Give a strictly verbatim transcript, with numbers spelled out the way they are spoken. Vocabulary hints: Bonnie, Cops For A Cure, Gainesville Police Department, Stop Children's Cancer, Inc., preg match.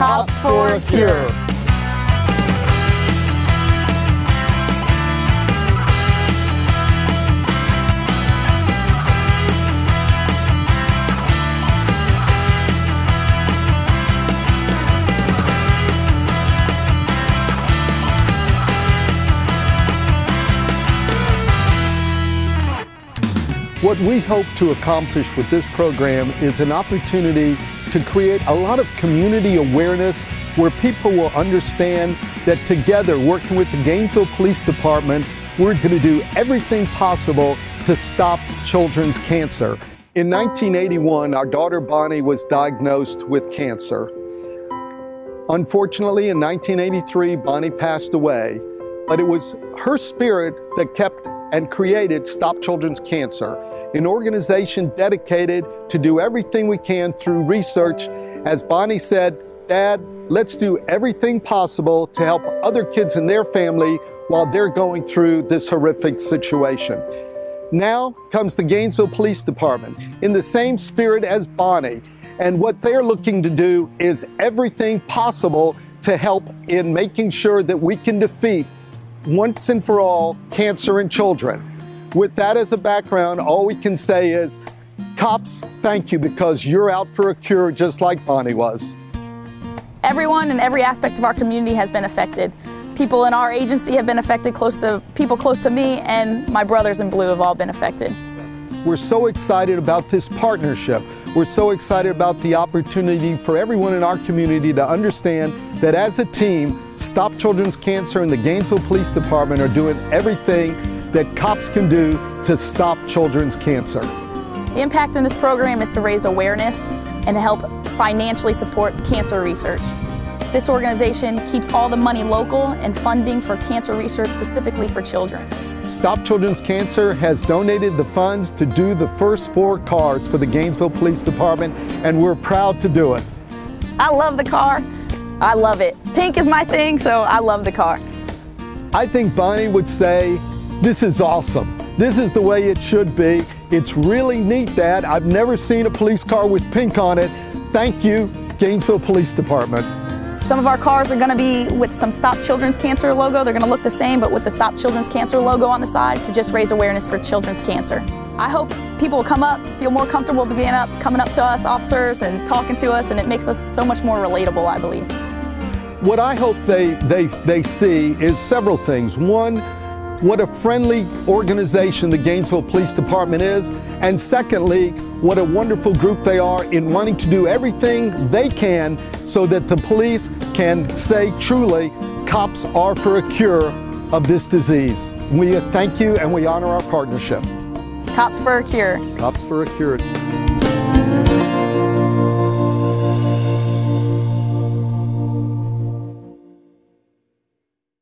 Cops For A Cure. What we hope to accomplish with this program is an opportunity to create a lot of community awareness where people will understand that together, working with the Gainesville Police Department, we're going to do everything possible to stop children's cancer. In nineteen eighty-one, our daughter Bonnie was diagnosed with cancer. Unfortunately, in nineteen eighty-three, Bonnie passed away, but it was her spirit that kept and created Stop Children's Cancer, an organization dedicated to do everything we can through research. As Bonnie said, "Dad, let's do everything possible to help other kids and their family while they're going through this horrific situation." Now comes the Gainesville Police Department in the same spirit as Bonnie, and what they're looking to do is everything possible to help in making sure that we can defeat once and for all cancer in children. With that as a background, all we can say is, cops, thank you, because you're out for a cure just like Bonnie was. Everyone in every aspect of our community has been affected. People in our agency have been affected, close to people close to me, and my brothers in blue have all been affected. We're so excited about this partnership. We're so excited about the opportunity for everyone in our community to understand that as a team, Stop Children's Cancer and the Gainesville Police Department are doing everything that cops can do to stop children's cancer. The impact in this program is to raise awareness and help financially support cancer research. This organization keeps all the money local and funding for cancer research specifically for children. Stop Children's Cancer has donated the funds to do the first four cars for the Gainesville Police Department, and we're proud to do it. I love the car. I love it. Pink is my thing, so I love the car. I think Bonnie would say, "This is awesome. This is the way it should be. It's really neat, Dad. I've never seen a police car with pink on it. Thank you, Gainesville Police Department." Some of our cars are going to be with some Stop Children's Cancer logo. They're going to look the same, but with the Stop Children's Cancer logo on the side to just raise awareness for children's cancer. I hope people will come up, feel more comfortable being up, coming up to us, officers, and talking to us, and it makes us so much more relatable, I believe. What I hope they, they, they see is several things. One, what a friendly organization the Gainesville Police Department is, and secondly, what a wonderful group they are in wanting to do everything they can so that the police can say truly, cops are for a cure of this disease. We thank you and we honor our partnership. Cops for a Cure. Cops for a Cure.